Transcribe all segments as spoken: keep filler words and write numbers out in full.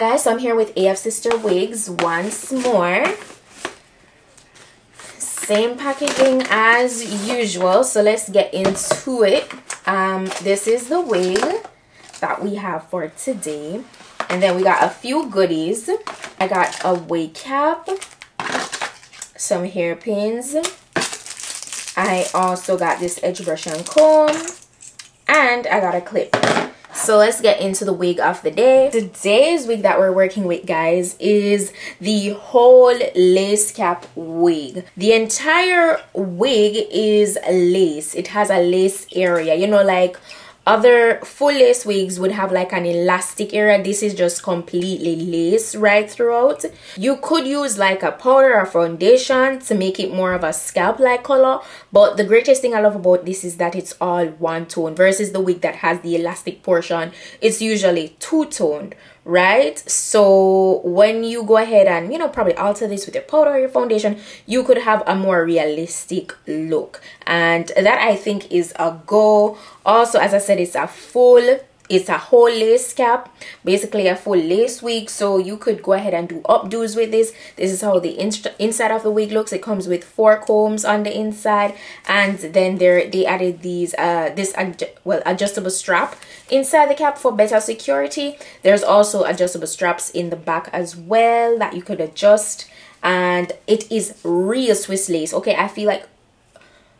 guys, so I'm here with A F Sister Wigs once more. Same packaging as usual, so let's get into it. Um, this is the wig that we have for today. And then we got a few goodies. I got a wig cap, some hairpins. I also got this edge brush and comb, and I got a clip. So let's get into the wig of the day. Today's wig that we're working with, guys, is the whole lace cap wig. The entire wig is lace. It has a lace area, you know, like other full lace wigs would have like an elastic area. This is just completely lace right throughout. You could use like a powder or foundation to make it more of a scalp like color, but the greatest thing I love about this is that it's all one tone versus the wig that has the elastic portion. It's usually two-toned, right? So when you go ahead and, you know, probably alter this with your powder or your foundation, you could have a more realistic look, and that I think is a go. Also, as I said, it's a full it's a whole lace cap, basically a full lace wig, so you could go ahead and do updos with this. This is how the inst inside of the wig looks. It comes with four combs on the inside, and then there they added these uh this ad well adjustable strap inside the cap for better security. There's also adjustable straps in the back as well that you could adjust, and it is real Swiss lace. Okay, I feel like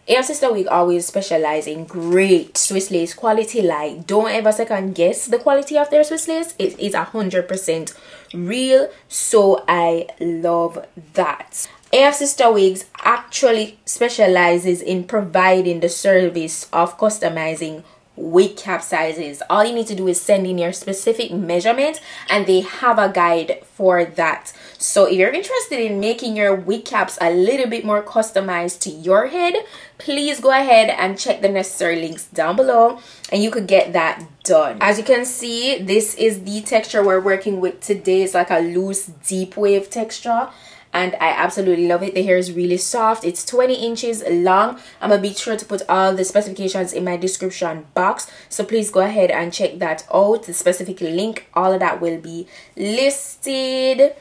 A F Sister Wig always specialize in great Swiss lace quality. Like, don't ever second guess the quality of their Swiss lace. It is one hundred percent real, so I love that. A F Sister Wigs actually specializes in providing the service of customizing wig cap sizes. All you need to do is send in your specific measurement, and they have a guide for that. So if you're interested in making your wig caps a little bit more customized to your head, please go ahead and check the necessary links down below and you could get that done. As you can see, this is the texture we're working with today. It's like a loose deep wave texture, and I absolutely love it. The hair is really soft. It's twenty inches long. I'm gonna be sure to put all the specifications in my description box, so please go ahead and check that out. The specific link, all of that will be listed.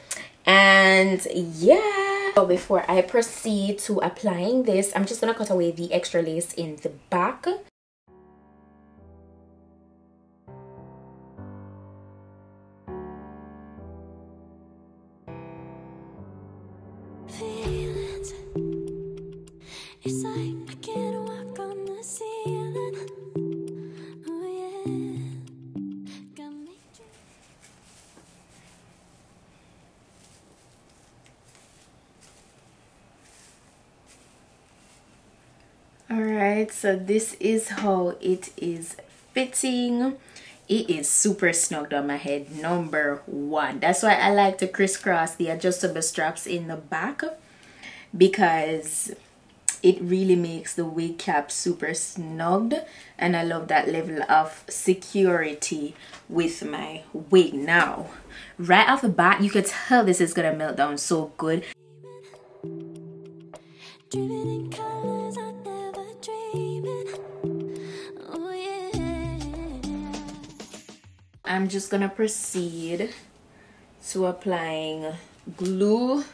And yeah, so before I proceed to applying this, I'm just gonna cut away the extra lace in the back. Alright, so this is how it is fitting. It is super snug on my head, number one. That's why I like to crisscross the adjustable straps in the back, because it really makes the wig cap super snug, and I love that level of security with my wig. Now, right off the bat, you could tell this is gonna melt down so good. I'm just gonna proceed to applying glue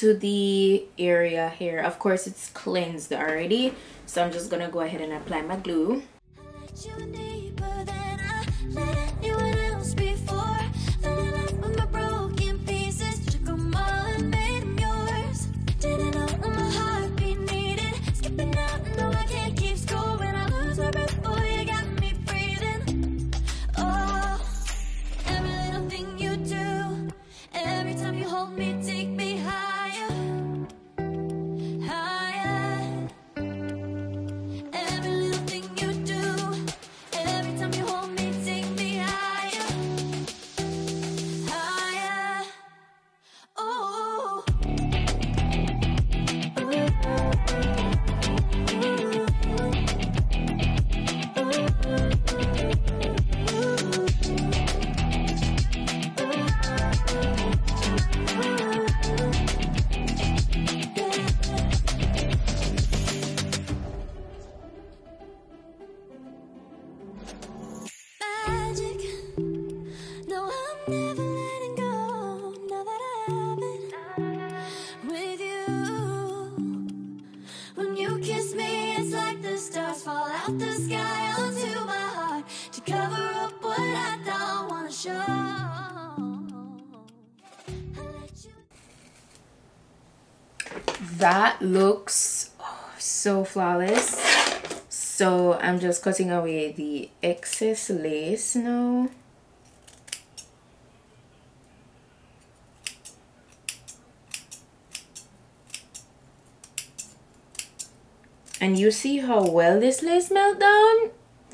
to the area here. Of course, it's cleansed already, so I'm just gonna go ahead and apply my glue. Yeah. that looks oh, so flawless. So I'm just cutting away the excess lace now. And you see how well this lace melted down?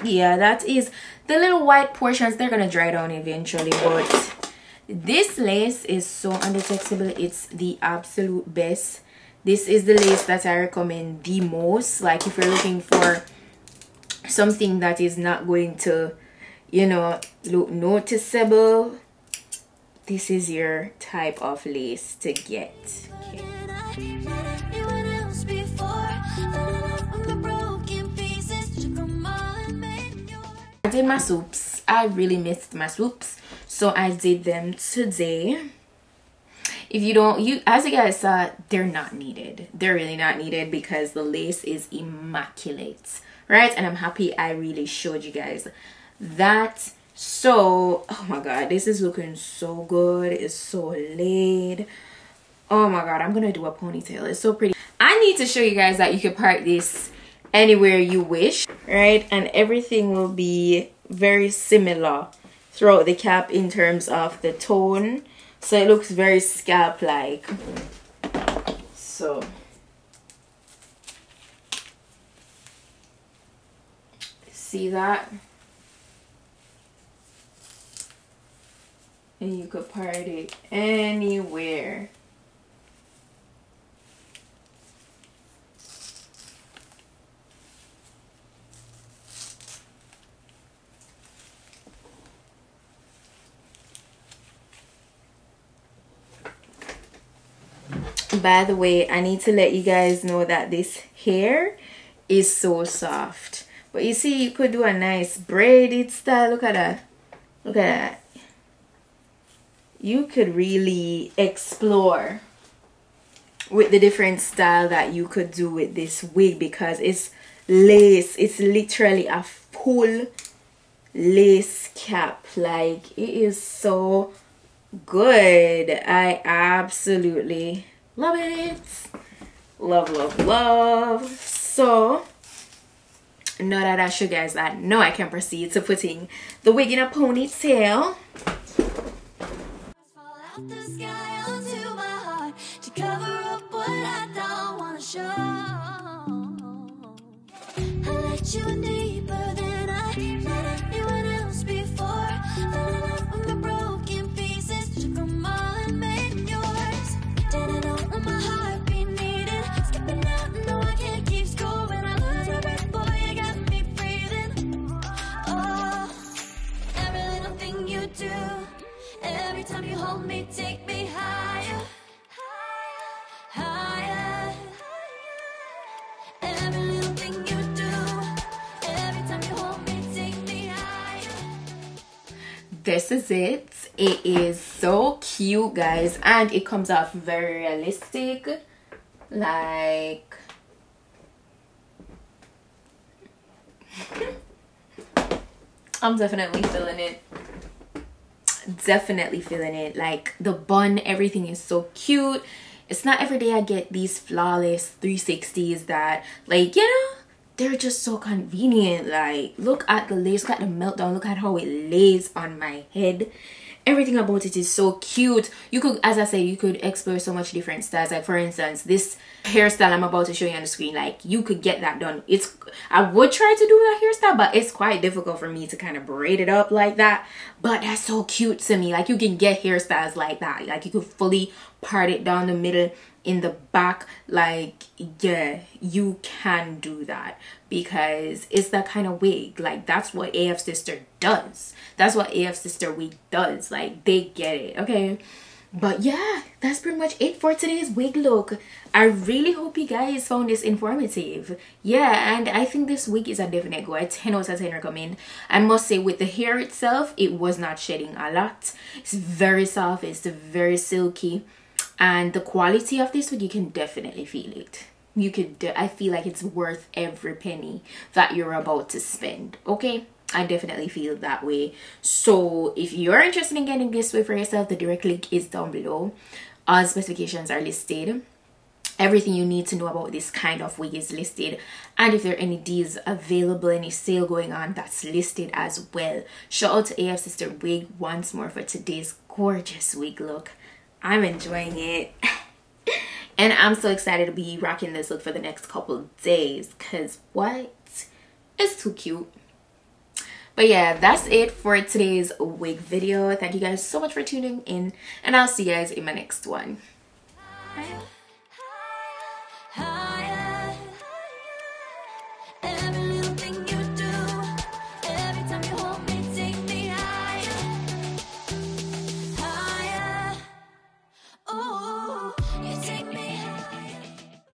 Yeah, that is the little white portions, they're gonna dry down eventually, but this lace is so undetectable, it's the absolute best. This is the lace that I recommend the most. Like if you're looking for something that is not going to, you know, look noticeable, this is your type of lace to get. Okay. I did my swoops. I really missed my swoops, so I did them today. If you don't, you as you guys saw, they're not needed. They're really not needed because the lace is immaculate, right? And I'm happy I really showed you guys that. So, oh my god, this is looking so good. It's so laid. Oh my god, I'm gonna do a ponytail. It's so pretty. I need to show you guys that you can part this anywhere you wish, right? And everything will be very similar throughout the cap in terms of the tone, so it looks very scalp like. So see that, and you could part it anywhere. By the way, I need to let you guys know that this hair is so soft. But you see, you could do a nice braided style. Look at that. Look at that. You could really explore with the different style that you could do with this wig because it's lace. It's literally a full lace cap. Like, it is so good. I absolutely love it. Love, love, love. So, now that I show you guys that, now I can proceed to putting the wig in a ponytail. This is it. It is so cute, guys, and it comes off very realistic. Like I'm definitely feeling it. Definitely feeling it. Like the bun, everything is so cute. It's not every day I get these flawless three sixties that, like, you know, they're just so convenient. Like, look at the lace, look at the meltdown, look at how it lays on my head. Everything about it is so cute. You could, as I said, you could explore so much different styles. Like, for instance, this hairstyle I'm about to show you on the screen, like, you could get that done. It's, I would try to do that hairstyle, but it's quite difficult for me to kind of braid it up like that. But that's so cute to me. Like, you can get hairstyles like that. Like, you could fully part it down the middle, in the back. Like, yeah, you can do that because it's that kind of wig. Like, that's what A F Sister does. That's what A F Sister Wig does. Like, they get it, okay? But yeah, that's pretty much it for today's wig look. I really hope you guys found this informative. Yeah, and I think this wig is a definite go. I ten out of ten recommend. I must say, with the hair itself, it was not shedding a lot. It's very soft, it's very silky. And the quality of this wig, you can definitely feel it. You could, I feel like it's worth every penny that you're about to spend, okay? I definitely feel that way. So if you're interested in getting this wig for yourself, the direct link is down below. All specifications are listed. everything you need to know about this kind of wig is listed, and if there are any deals available, any sale going on, that's listed as well. Shout out to A F Sister Wig once more for today's gorgeous wig look. I'm enjoying it. And I'm so excited to be rocking this look for the next couple days, because what? It's too cute. But yeah, that's it for today's wig video. Thank you guys so much for tuning in, and I'll see you guys in my next one. Bye.